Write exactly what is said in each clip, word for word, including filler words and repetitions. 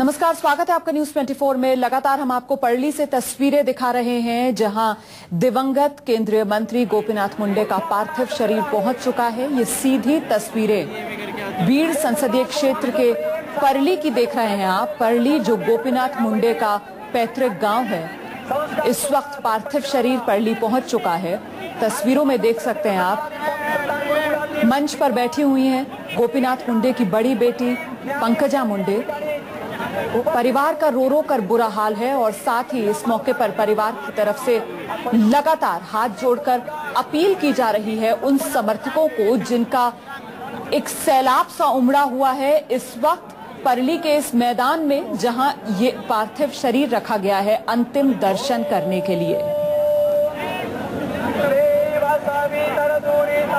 नमस्कार, स्वागत है आपका न्यूज चौबीस में। लगातार हम आपको परली से तस्वीरें दिखा रहे हैं जहां दिवंगत केंद्रीय मंत्री गोपीनाथ मुंडे का पार्थिव शरीर पहुंच चुका है। ये सीधी तस्वीरें बीड़ संसदीय क्षेत्र के परली की देख रहे हैं आप। परली जो गोपीनाथ मुंडे का पैतृक गांव है, इस वक्त पार्थिव शरीर परली पहुंच चुका है। तस्वीरों में देख सकते हैं आप, मंच पर बैठी हुई हैं गोपीनाथ मुंडे की बड़ी बेटी पंकजा मुंडे। परिवार का रो रो कर बुरा हाल है और साथ ही इस मौके पर परिवार की तरफ से लगातार हाथ जोड़कर अपील की जा रही है उन समर्थकों को जिनका एक सैलाब सा उमड़ा हुआ है इस वक्त परली के इस मैदान में जहां ये पार्थिव शरीर रखा गया है अंतिम दर्शन करने के लिए।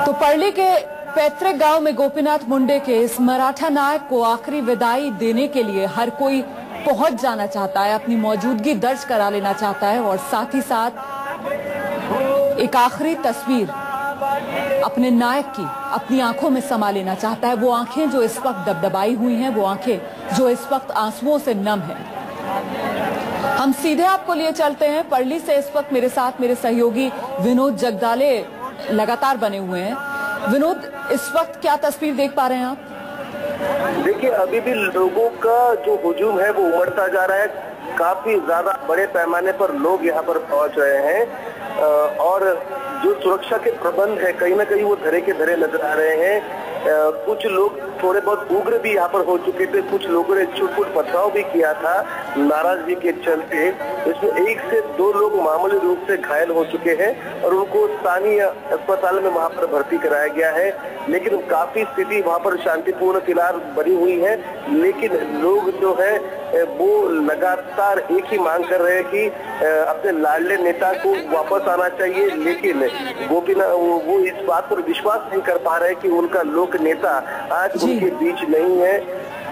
तो परली के पैतृक गांव में गोपीनाथ मुंडे के इस मराठा नायक को आखिरी विदाई देने के लिए हर कोई पहुंच जाना चाहता है, अपनी मौजूदगी दर्ज करा लेना चाहता है और साथ ही साथ एक आखिरी तस्वीर अपने नायक की अपनी आंखों में समा लेना चाहता है। वो आंखें जो इस वक्त दबदबाई हुई हैं, वो आंखें जो इस वक्त आंसुओं से नम है। हम सीधे आपको लिए चलते हैं परली से। इस वक्त मेरे साथ मेरे सहयोगी विनोद जगदाले लगातार बने हुए हैं। विनोद, इस वक्त क्या तस्वीर देख पा रहे हैं आप? देखिए, अभी भी लोगों का जो हुजूम है वो उमड़ता जा रहा है। काफी ज्यादा बड़े पैमाने पर लोग यहाँ पर पहुंच रहे हैं और जो सुरक्षा के प्रबंध है कहीं ना कहीं वो धरे के धरे नजर आ रहे हैं। कुछ लोग थोड़े बहुत उग्र भी यहाँ पर हो चुके थे, कुछ लोगों ने छुटपुट पथराव भी किया था नाराजगी के चलते। इसमें एक से दो लोग मामूली रूप से घायल हो चुके हैं और उनको स्थानीय अस्पताल में वहाँ पर भर्ती कराया गया है। लेकिन काफी स्थिति वहाँ पर शांतिपूर्ण फिलहाल बनी हुई है, लेकिन लोग जो है वो लगातार एक ही मांग कर रहे हैं कि अपने लाडले नेता को वापस आना चाहिए। लेकिन वो भी ना वो इस बात पर विश्वास नहीं कर पा रहे कि उनका लोक नेता आज उनके बीच नहीं है।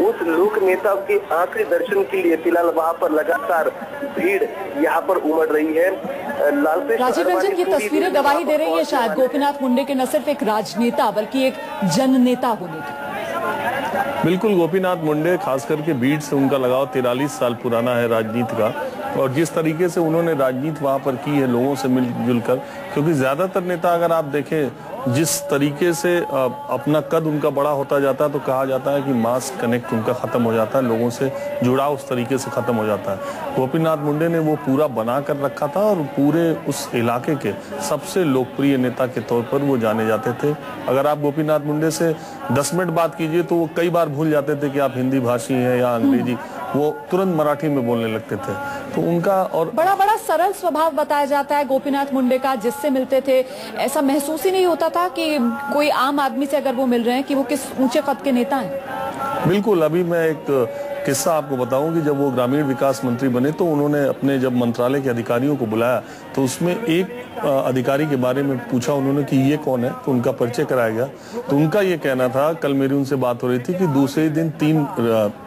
उस लोक नेता के आखिरी दर्शन के लिए फिलहाल वहाँ पर लगातार भीड़ यहाँ पर उमड़ रही है। लालकृष्ण की तस्वीरें गवाही दे रही है शायद गोपीनाथ मुंडे के न सिर्फ एक राजनेता बल्कि एक जन नेता होने की। बिल्कुल, गोपीनाथ मुंडे खास करके बीड़ से उनका लगाव तिरालीस साल पुराना है राजनीति का, और जिस तरीके से उन्होंने राजनीति वहाँ पर की है लोगों से मिलजुल कर, क्योंकि ज्यादातर नेता अगर आप देखें जिस तरीके से अपना कद उनका बड़ा होता जाता है तो कहा जाता है कि मास कनेक्ट उनका खत्म हो जाता है, लोगों से जुड़ाव उस तरीके से खत्म हो जाता है। गोपीनाथ मुंडे ने वो पूरा बना कर रखा था और पूरे उस इलाके के सबसे लोकप्रिय नेता के तौर पर वो जाने जाते थे। अगर आप गोपीनाथ मुंडे से दस मिनट बात कीजिए तो वो कई बार भूल जाते थे कि आप हिंदी भाषी हैं या अंग्रेजी, वो तुरंत मराठी में बोलने लगते थे। तो उनका और बड़ा बड़ा सरल स्वभाव बताया जाता है गोपीनाथ मुंडे का, जिससे मिलते थे ऐसा महसूस ही नहीं होता था कि कोई आम आदमी से अगर वो मिल रहे हैं कि वो किस ऊंचे पद के नेता हैं। बिल्कुल, अभी मैं एक किस्सा आपको बताऊं कि जब वो ग्रामीण विकास मंत्री बने तो उन्होंने अपने जब मंत्रालय के अधिकारियों को बुलाया तो उसमें एक अधिकारी के बारे में पूछा उन्होंने कि ये कौन है, तो उनका परिचय कराया गया। तो उनका ये कहना था, कल मेरी उनसे बात हो रही थी, कि दूसरे ही दिन तीन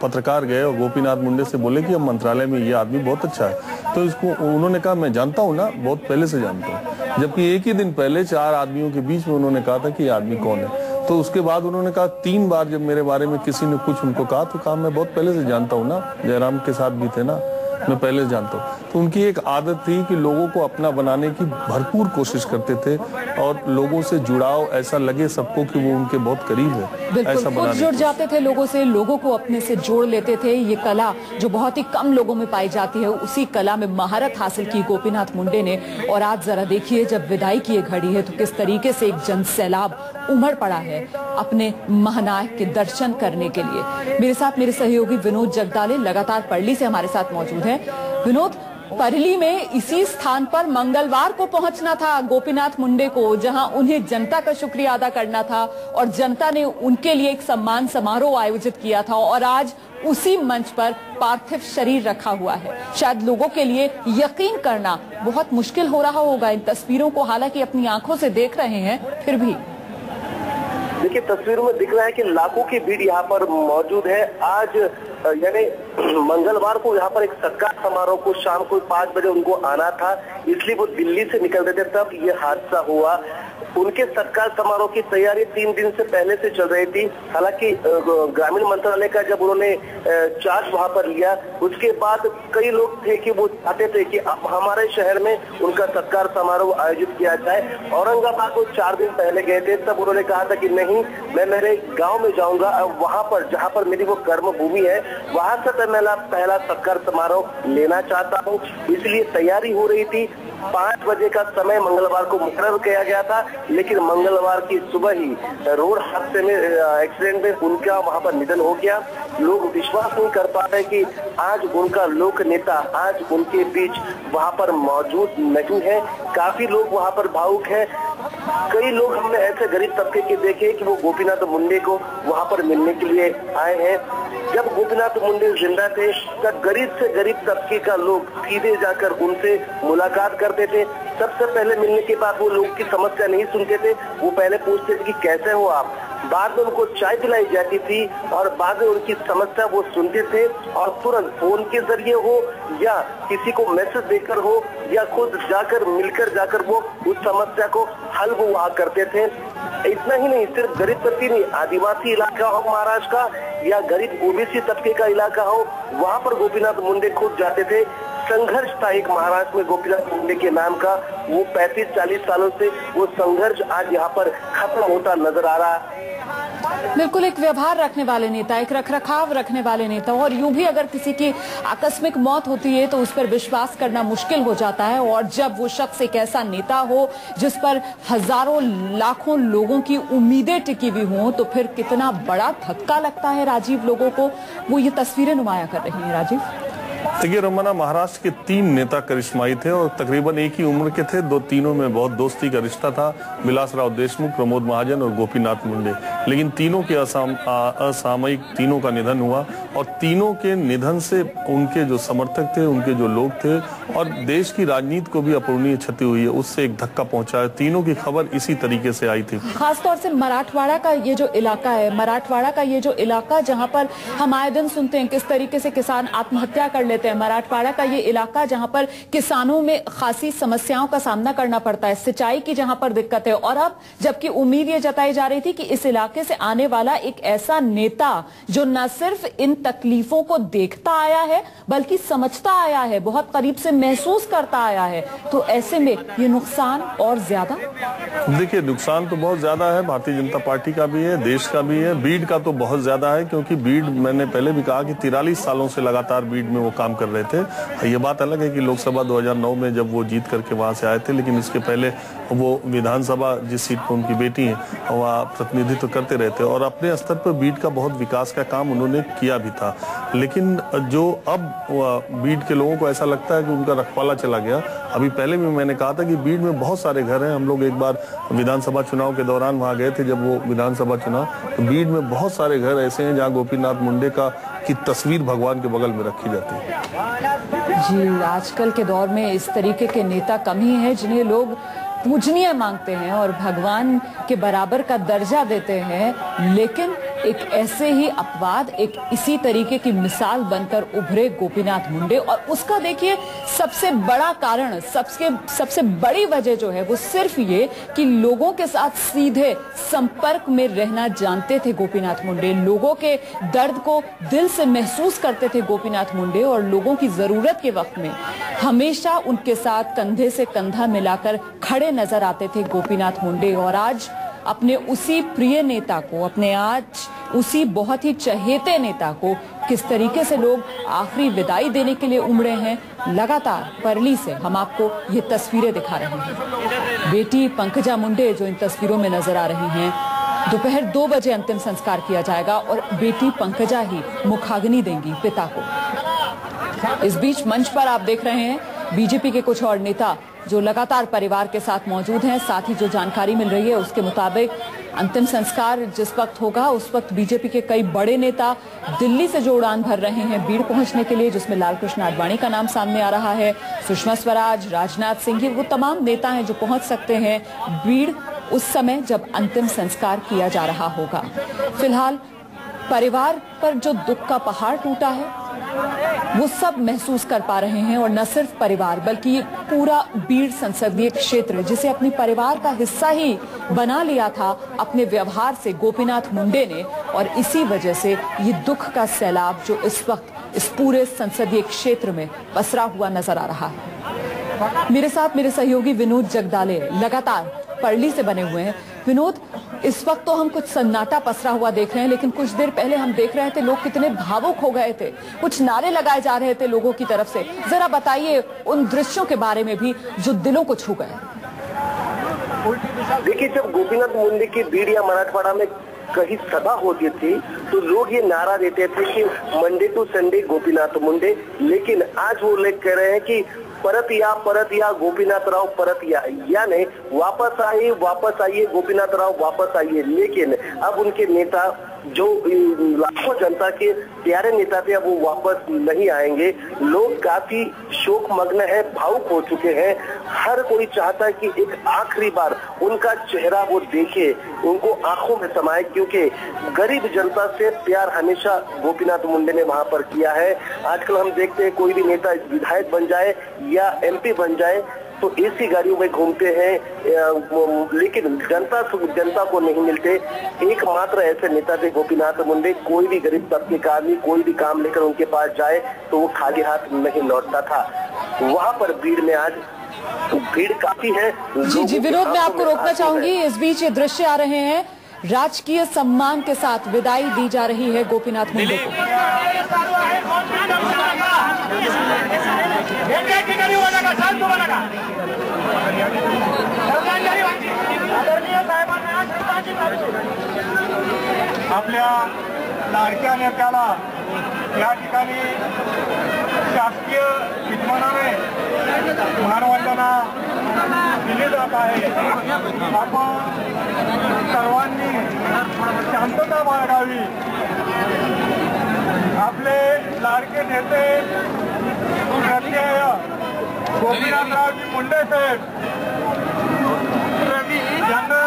पत्रकार गए और गोपीनाथ मुंडे से बोले कि अब मंत्रालय में ये आदमी बहुत अच्छा है। तो इसको उन्होंने कहा मैं जानता हूँ ना, बहुत पहले से जानता हूँ, जबकि एक ही दिन पहले चार आदमियों के बीच में उन्होंने कहा था कि ये आदमी कौन है। तो उसके बाद उन्होंने कहा, तीन बार जब मेरे बारे में किसी ने कुछ उनको कहा तो कहा मैं बहुत पहले से जानता हूँ ना, जयराम के साथ भी थे ना, मैं पहले से जानता हूँ। तो उनकी एक आदत थी कि लोगों को अपना बनाने की भरपूर कोशिश करते थे और लोगों से जुड़ाव ऐसा लगे सबको कि वो उनके बहुत करीब है, ऐसा बनाने जुड़ जाते थे लोगों से, लोगों को अपने से जोड़ लेते थे। ये कला जो बहुत ही कम लोगों में पाई जाती है, उसी कला में महारत हासिल की गोपीनाथ मुंडे ने। और आज जरा देखिए जब विदाई की ये घड़ी है तो किस तरीके से एक जन सैलाब उमड़ पड़ा है अपने महानायक के दर्शन करने के लिए। मेरे साथ मेरे सहयोगी विनोद जगदाले लगातार परली से हमारे साथ मौजूद है। विनोद, परली में इसी स्थान पर मंगलवार को पहुंचना था गोपीनाथ मुंडे को, जहां उन्हें जनता का शुक्रिया अदा करना था और जनता ने उनके लिए एक सम्मान समारोह आयोजित किया था और आज उसी मंच पर पार्थिव शरीर रखा हुआ है। शायद लोगों के लिए यकीन करना बहुत मुश्किल हो रहा होगा, इन तस्वीरों को हालांकि अपनी आंखों से देख रहे हैं फिर भी। देखिए, तस्वीरों में दिख रहा है कि लाखों की भीड़ यहाँ पर मौजूद है। आज यानी मंगलवार को यहाँ पर एक सत्कार समारोह को शाम को पाँच बजे उनको आना था, इसलिए वो दिल्ली से निकल रहे थे तब ये हादसा हुआ। उनके सत्कार समारोह की तैयारी तीन दिन से पहले से चल रही थी। हालांकि ग्रामीण मंत्रालय का जब उन्होंने चार्ज वहां पर लिया, उसके बाद कई लोग थे कि वो चाहते थे कि हमारे शहर में उनका सत्कार समारोह आयोजित किया जाए। औरंगाबाद को चार दिन पहले गए थे, तब उन्होंने कहा था कि नहीं, मैं मेरे गाँव में जाऊंगा, वहाँ पर जहाँ पर मेरी वो कर्म भूमि है वहाँ से मैं मेरा पहला सत्कार समारोह लेना चाहता हूँ। इसलिए तैयारी हो रही थी। पाँच बजे का समय मंगलवार को मुकर्रर किया गया था, लेकिन मंगलवार की सुबह ही रोड हादसे में, एक्सीडेंट में उनका वहां पर निधन हो गया। लोग विश्वास नहीं कर पा रहे कि आज उनका लोक नेता आज उनके बीच वहां पर मौजूद नहीं है। काफी लोग वहां पर भावुक हैं। कई लोग हमने ऐसे गरीब तबके के देखे कि वो गोपीनाथ मुंडे को वहां पर मिलने के लिए आए हैं। जब गोपीनाथ मुंडे जिंदा थे तब गरीब से गरीब तबके का लोग सीधे जाकर उनसे मुलाकात करते थे। सबसे पहले मिलने के बाद वो लोग की समस्या नहीं सुनते थे, वो पहले पूछते थे कि कैसे हो आप, बाद में उनको चाय पिलाई जाती थी और बाद में उनकी समस्या वो सुनते थे। और तुरंत फोन के जरिए हो या किसी को मैसेज देकर हो या खुद जाकर मिलकर जाकर वो उस समस्या को हल वो वहाँ करते थे। इतना ही नहीं, सिर्फ गरीब तबके नहीं, आदिवासी इलाका हो महाराष्ट्र का या गरीब ओबीसी तबके का इलाका हो, वहाँ पर गोपीनाथ मुंडे खुद जाते थे। संघर्ष था एक महाराष्ट्र में गोपीनाथ मुंडे के नाम का, वो पैंतीस चालीस सालों से वो संघर्ष आज यहाँ पर खत्म होता नजर आ रहा है। बिल्कुल एक व्यवहार रखने वाले नेता, एक रखरखाव रखने वाले नेता, और यूं भी अगर किसी की आकस्मिक मौत होती है तो उस पर विश्वास करना मुश्किल हो जाता है। और जब वो शख्स एक ऐसा नेता हो जिस पर हजारों लाखों लोगों की उम्मीदें टिकी हुई हों तो फिर कितना बड़ा धक्का लगता है राजीव लोगों को। वो ये तस्वीरें नुमाया कर रही हैं। राजीव देखिए रमना, महाराष्ट्र के तीन नेता करिश्माई थे और तकरीबन एक ही उम्र के थे। दो तीनों में बहुत दोस्ती का रिश्ता था, बिलासराव देशमुख, प्रमोद महाजन और गोपीनाथ मुंडे। लेकिन तीनों के असाम असामयिक तीनों का निधन हुआ और तीनों के निधन से उनके जो समर्थक थे, उनके जो लोग थे और देश की राजनीति को भी अपूरणीय क्षति हुई है, उससे एक धक्का पहुंचा है। तीनों की खबर इसी तरीके से आई थी। खासतौर से मराठवाड़ा का ये जो इलाका है, मराठवाड़ा का ये जो इलाका जहाँ पर हम आए दिन सुनते हैं किस तरीके से किसान आत्महत्या कर लेते हैं, मराठवाड़ा का ये इलाका जहाँ पर किसानों में खासी समस्याओं का सामना करना पड़ता है, सिंचाई की जहाँ पर दिक्कत है। और अब जबकि उम्मीद ये जताई जा रही थी कि इस इलाके से आने वाला एक ऐसा नेता जो न सिर्फ इन तकलीफों को देखता आया है बल्कि समझता आया है, बहुत करीब से महसूस करता आया है, तो ऐसे में ये नुकसान और ज्यादा। देखिए नुकसान तो बहुत ज्यादा है, भारतीय जनता पार्टी का भी है, देश का भी है, बीड़ का तो बहुत ज्यादा है, क्योंकि बीड़ मैंने पहले भी कहा कि तिरालीस सालों से लगातार बीड़ में वो काम कर रहे थे। ये बात अलग है कि लोकसभा दो हजार नौ में जब वो जीत करके वहां से आए थे, लेकिन इसके पहले वो विधानसभा जिस सीट पर उनकी बेटी है वहाँ प्रतिनिधित्व करते रहते और अपने स्तर पर बीड़ का बहुत विकास का काम उन्होंने किया भी था। लेकिन जो अब बीड़ के लोगों को ऐसा लगता है कि उनका रखवाला चला गया। अभी पहले भी मैंने कहा था कि बीड़ में बहुत सारे घर हैं, हम लोग एक बार विधानसभा चुनाव के दौरान वहाँ गए थे जब वो विधानसभा चुनाव, तो बीड़ में बहुत सारे घर ऐसे हैं जहाँ गोपीनाथ मुंडे का की तस्वीर भगवान के बगल में रखी जाती है। जी आजकल के दौर में इस तरीके के नेता कम ही है जिन्हें लोग पूजनीय मांगते हैं और भगवान के बराबर का दर्जा देते हैं, लेकिन एक ऐसे ही अपवाद, एक इसी तरीके की मिसाल बनकर उभरे गोपीनाथ मुंडे। और उसका देखिए सबसे बड़ा कारण, सबसे सबसे बड़ी वजह जो है वो सिर्फ ये कि लोगों के साथ सीधे संपर्क में रहना जानते थे गोपीनाथ मुंडे, लोगों के दर्द को दिल से महसूस करते थे गोपीनाथ मुंडे और लोगों की जरूरत के वक्त में हमेशा उनके साथ कंधे से कंधा मिलाकर खड़े नजर आते थे गोपीनाथ मुंडे। और आज अपने उसी प्रिय नेता को, अपने आज उसी बहुत ही चहेते नेता को किस तरीके से लोग आखिरी विदाई देने के लिए उमड़े हैं, लगातार परली से हम आपको ये तस्वीरें दिखा रहे हैं। बेटी पंकजा मुंडे जो इन तस्वीरों में नजर आ रही हैं, दोपहर दो बजे अंतिम संस्कार किया जाएगा और बेटी पंकजा ही मुखाग्नि देंगी पिता को। इस बीच मंच पर आप देख रहे हैं बीजेपी के कुछ और नेता जो लगातार परिवार के साथ मौजूद हैं। साथ ही जो जानकारी मिल रही है उसके मुताबिक अंतिम संस्कार जिस वक्त होगा उस वक्त बीजेपी के कई बड़े नेता दिल्ली से जो उड़ान भर रहे हैं बीड़ पहुंचने के लिए, जिसमें लालकृष्ण आडवाणी का नाम सामने आ रहा है, सुषमा स्वराज, राजनाथ सिंह, वो तमाम नेता हैं जो पहुंच सकते हैं बीड़ उस समय जब अंतिम संस्कार किया जा रहा होगा। फिलहाल परिवार पर जो दुख का पहाड़ टूटा है वो सब महसूस कर पा रहे हैं, और न सिर्फ परिवार बल्कि पूरा बीड़ संसदीय क्षेत्र, जिसे अपने परिवार का हिस्सा ही बना लिया था अपने व्यवहार से गोपीनाथ मुंडे ने, और इसी वजह से ये दुख का सैलाब जो इस वक्त इस पूरे संसदीय क्षेत्र में पसरा हुआ नजर आ रहा है। मेरे साथ मेरे सहयोगी विनोद जगदाले लगातार परली से बने हुए हैं। विनोद, इस वक्त तो हम कुछ सन्नाटा पसरा हुआ देख रहे हैं, लेकिन कुछ देर पहले हम देख रहे थे लोग कितने भावुक हो गए थे, कुछ नारे लगाए जा रहे थे लोगों की तरफ से। जरा बताइए उन दृश्यों के बारे में भी जो दिलों को छू गए। देखिए, जब गोपीनाथ मुंडे की बीड़ या मराठवाड़ा में कहीं सभा होती थी तो लोग ये नारा देते थे कि Monday to Sunday Gopinath Munde, लेकिन आज वो उल्लेख कर रहे हैं कि परत या परत या गोपीनाथ राव परत या, यानी वापस आइए वापस आइए गोपीनाथ राव वापस आइए। लेकिन अब उनके नेता जो लाखों जनता के प्यारे नेता थे अब वो वापस नहीं आएंगे। लोग काफी शोक मग्न है, भावुक हो चुके हैं। हर कोई चाहता है कि एक आखिरी बार उनका चेहरा वो देखे, उनको आंखों में समाये, क्योंकि गरीब जनता से प्यार हमेशा गोपीनाथ मुंडे ने वहां पर किया है। आजकल हम देखते हैं कोई भी नेता विधायक बन जाए या एमपी बन जाए तो एसी गाड़ियों में घूमते हैं, लेकिन जनता जनता को नहीं मिलते। एकमात्र ऐसे नेता थे गोपीनाथ मुंडे। कोई भी गरीब तबके का आदमी कोई भी काम लेकर उनके पास जाए तो वो खाली हाथ नहीं लौटता था। वहां पर भीड़ में आज भीड़ काफी है। जी जी विनोद, मैं आपको रोकना चाहूंगी। इस बीच ये दृश्य आ रहे हैं, राजकीय सम्मान के साथ विदाई दी जा रही है गोपीनाथ मुंडे को। आपल्या लाडक्या नेत्याला या ठिकाणी शासकीय विद्यमानाने मानवंदना दिली जात आहे। आपण सर्वांनी शांतता बाळगावी। आपले लाडके नेते श्रद्धेय गोपीनाथरावजी मुंडे साहेब यांना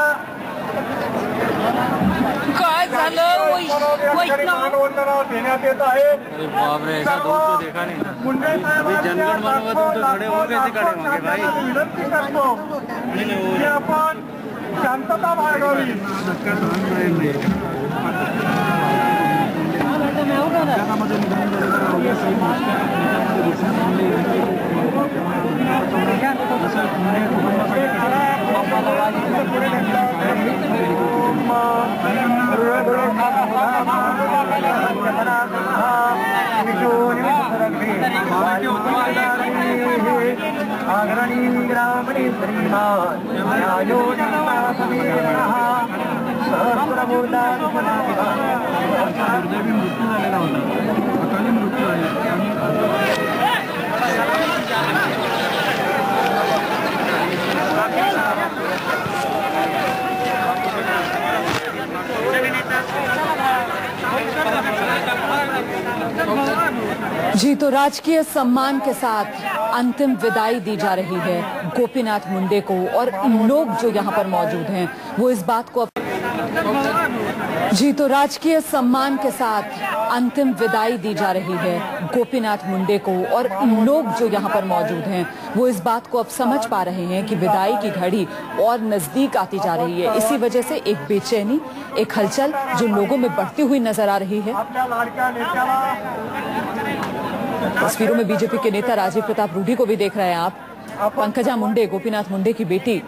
काय झालं मानवंदना देण्यात येत आहे। मुंडे साहेबांना विनंती करतो की आपण शांतता बाळगावी। दुर्दैवी मृत्यू झालेला होता, अकाली मृत्यू झाली। जी, तो राजकीय सम्मान के साथ अंतिम विदाई दी जा रही है गोपीनाथ मुंडे को, और लोग जो यहाँ पर मौजूद हैं वो इस बात को जी तो राजकीय सम्मान के साथ अंतिम विदाई दी जा रही है गोपीनाथ मुंडे को, और लोग जो यहाँ पर मौजूद हैं वो इस बात को अब समझ पा रहे हैं कि विदाई की घड़ी और नजदीक आती जा रही है। इसी वजह से एक बेचैनी, एक हलचल जो लोगों में बढ़ती हुई नजर आ रही है। तस्वीरों में बीजेपी के नेता राजीव प्रताप रूडी को भी देख रहे हैं आप। पंकजा मुंडे, गोपीनाथ मुंडे की बेटी,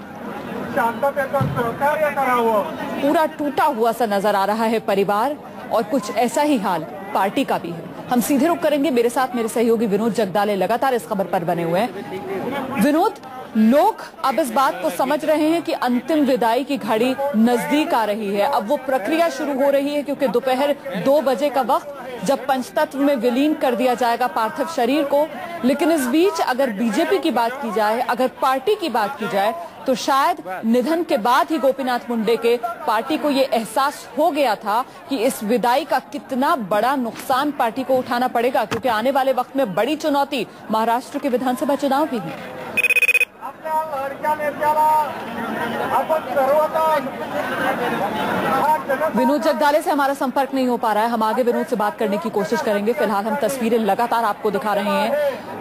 पूरा टूटा हुआ सा नजर आ रहा है परिवार, और कुछ ऐसा ही हाल पार्टी का भी है। हम सीधे रुख करेंगे, मेरे साथ मेरे सहयोगी विनोद जगदाले लगातार इस खबर पर बने हुए हैं। विनोद, लोग अब इस बात को समझ रहे हैं कि अंतिम विदाई की घड़ी नजदीक आ रही है। अब वो प्रक्रिया शुरू हो रही है, क्योंकि दोपहर दो बजे का वक्त जब पंचतत्व में विलीन कर दिया जाएगा पार्थिव शरीर को। लेकिन इस बीच अगर बीजेपी की बात की जाए, अगर पार्टी की बात की जाए, तो शायद निधन के बाद ही गोपीनाथ मुंडे के पार्टी को ये एहसास हो गया था कि इस विदाई का कितना बड़ा नुकसान पार्टी को उठाना पड़ेगा, क्योंकि आने वाले वक्त में बड़ी चुनौती महाराष्ट्र के विधानसभा चुनाव भी है। विनोद जगदाले से हमारा संपर्क नहीं हो पा रहा है, हम आगे विनोद से बात करने की कोशिश करेंगे। फिलहाल हम तस्वीरें लगातार आपको दिखा रहे हैं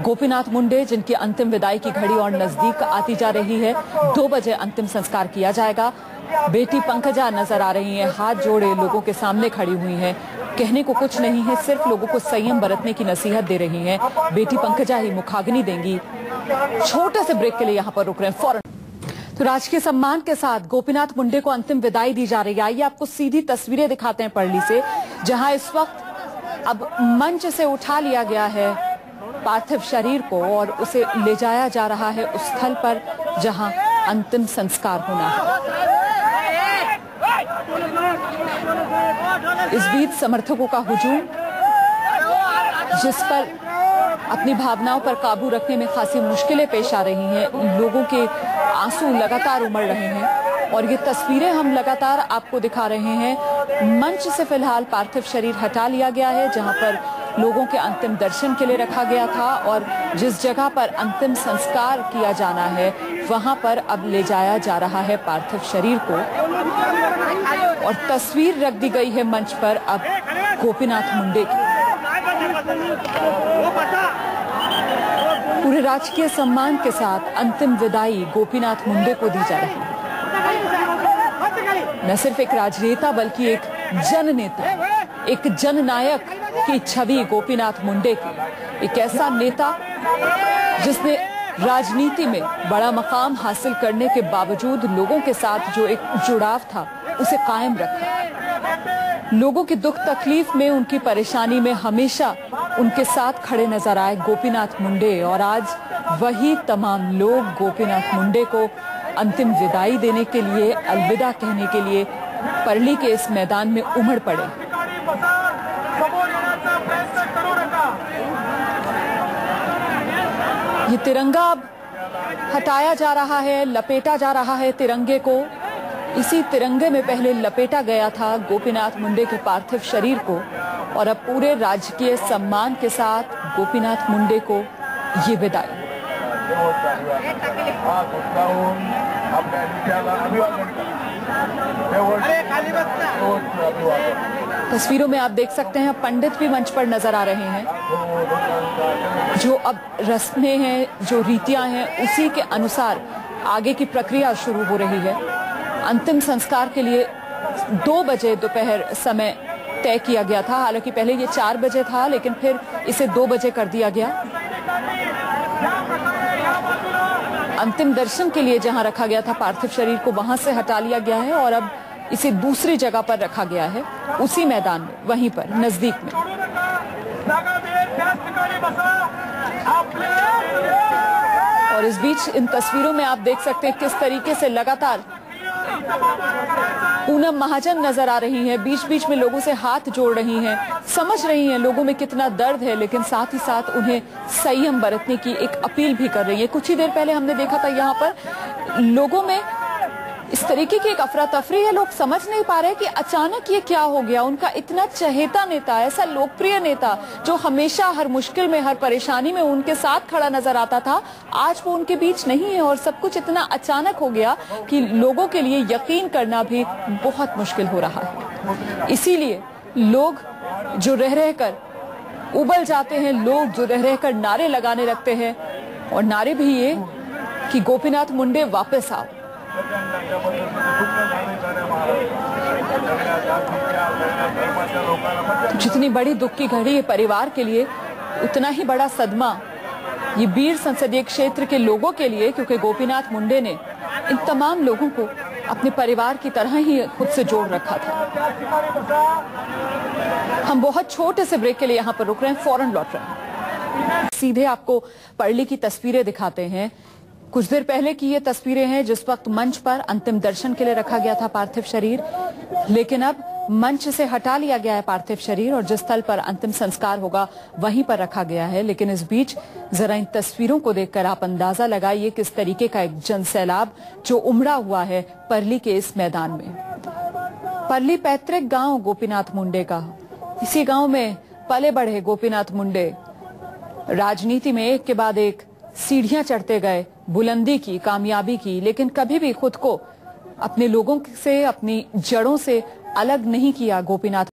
गोपीनाथ मुंडे, जिनकी अंतिम विदाई की घड़ी और नजदीक आती जा रही है। दो बजे अंतिम संस्कार किया जाएगा। बेटी पंकजा नजर आ रही हैं, हाथ जोड़े लोगों के सामने खड़ी हुई हैं। कहने को कुछ नहीं है, सिर्फ लोगों को संयम बरतने की नसीहत दे रही हैं। बेटी पंकजा ही मुखाग्नि देंगी। छोटे से ब्रेक के लिए यहाँ पर रुक रहे हैं फौरन। तो राजकीय सम्मान के साथ गोपीनाथ मुंडे को अंतिम विदाई दी जा रही है। आइए आपको सीधी तस्वीरें दिखाते हैं परली से, जहां इस वक्त अब मंच से उठा लिया गया है पार्थिव शरीर को और उसे ले जाया जा रहा है उस स्थल पर जहां अंतिम संस्कार होना है। इस बीच समर्थकों का हुजूम, जिस पर अपनी भावनाओं पर काबू रखने में खासी मुश्किलें पेश आ रही हैं। लोगों के आंसू लगातार उमड़ रहे हैं और ये तस्वीरें हम लगातार आपको दिखा रहे हैं। मंच से फिलहाल पार्थिव शरीर हटा लिया गया है, जहां पर लोगों के अंतिम दर्शन के लिए रखा गया था और जिस जगह पर अंतिम संस्कार किया जाना है वहां पर अब ले जाया जा रहा है पार्थिव शरीर को और तस्वीर रख दी गई है मंच पर अब गोपीनाथ मुंडे की। पूरे राजकीय सम्मान के साथ अंतिम विदाई गोपीनाथ मुंडे को दी जा रही है। न सिर्फ एक राजनेता बल्कि एक जननेता, एक जननायक की छवि गोपीनाथ मुंडे की। एक ऐसा नेता जिसने राजनीति में बड़ा मकाम हासिल करने के बावजूद लोगों के साथ जो एक जुड़ाव था उसे कायम रखा। लोगों की दुख तकलीफ में, उनकी परेशानी में हमेशा उनके साथ खड़े नजर आए गोपीनाथ मुंडे और आज वही तमाम लोग गोपीनाथ मुंडे को अंतिम विदाई देने के लिए, अलविदा कहने के लिए परली के इस मैदान में उमड़ पड़े। ये तिरंगा अब हटाया जा रहा है, लपेटा जा रहा है तिरंगे को। इसी तिरंगे में पहले लपेटा गया था गोपीनाथ मुंडे के पार्थिव शरीर को और अब पूरे राजकीय सम्मान के साथ गोपीनाथ मुंडे को ये विदाई। तस्वीरों में आप देख सकते हैं पंडित भी मंच पर नजर आ रहे हैं। जो अब रस्में हैं, जो रीतियां हैं, उसी के अनुसार आगे की प्रक्रिया शुरू हो रही है। अंतिम संस्कार के लिए दो बजे दोपहर समय तय किया गया था। हालांकि पहले ये चार बजे था लेकिन फिर इसे दो बजे कर दिया गया। अंतिम दर्शन के लिए जहां रखा गया था पार्थिव शरीर को, वहां से हटा लिया गया है और अब इसे दूसरी जगह पर रखा गया है, उसी मैदान में, वहीं पर नजदीक में। और इस बीच इन तस्वीरों में आप देख सकते हैं किस तरीके से लगातार पूनम महाजन नजर आ रही हैं, बीच बीच में लोगों से हाथ जोड़ रही हैं, समझ रही हैं लोगों में कितना दर्द है, लेकिन साथ ही साथ उन्हें संयम बरतने की एक अपील भी कर रही है। कुछ ही देर पहले हमने देखा था यहाँ पर लोगों में इस तरीके की एक अफरा तफरी है, लोग समझ नहीं पा रहे कि अचानक ये क्या हो गया। उनका इतना चहेता नेता, ऐसा लोकप्रिय नेता जो हमेशा हर मुश्किल में, हर परेशानी में उनके साथ खड़ा नजर आता था, आज वो उनके बीच नहीं है और सब कुछ इतना अचानक हो गया कि लोगों के लिए यकीन करना भी बहुत मुश्किल हो रहा है। इसीलिए लोग जो रह रहकर उबल जाते हैं, लोग जो रह रहकर नारे लगाने लगते हैं और नारे भी ये कि गोपीनाथ मुंडे वापस आओ। जितनी बड़ी दुख की घड़ी है परिवार के लिए, उतना ही बड़ा सदमा ये बीड़ संसदीय क्षेत्र के लोगों के लिए, क्योंकि गोपीनाथ मुंडे ने इन तमाम लोगों को अपने परिवार की तरह ही खुद से जोड़ रखा था। हम बहुत छोटे से ब्रेक के लिए यहाँ पर रुक रहे हैं, फौरन लौट रहे हैं। सीधे आपको परली की तस्वीरें दिखाते हैं। कुछ देर पहले की ये तस्वीरें हैं जिस वक्त मंच पर अंतिम दर्शन के लिए रखा गया था पार्थिव शरीर, लेकिन अब मंच से हटा लिया गया है पार्थिव शरीर और जिस स्थल पर अंतिम संस्कार होगा वहीं पर रखा गया है। लेकिन इस बीच जरा इन तस्वीरों को देखकर आप अंदाजा लगाइए किस तरीके का एक जन सैलाब जो उमड़ा हुआ है परली के इस मैदान में। परली पैतृक गाँव गोपीनाथ मुंडे का, इसी गाँव में पले बढ़े गोपीनाथ मुंडे, राजनीति में एक के बाद एक सीढ़ियां चढ़ते गए बुलंदी की, कामयाबी की, लेकिन कभी भी खुद को अपने लोगों से, अपनी जड़ों से अलग नहीं किया गोपीनाथ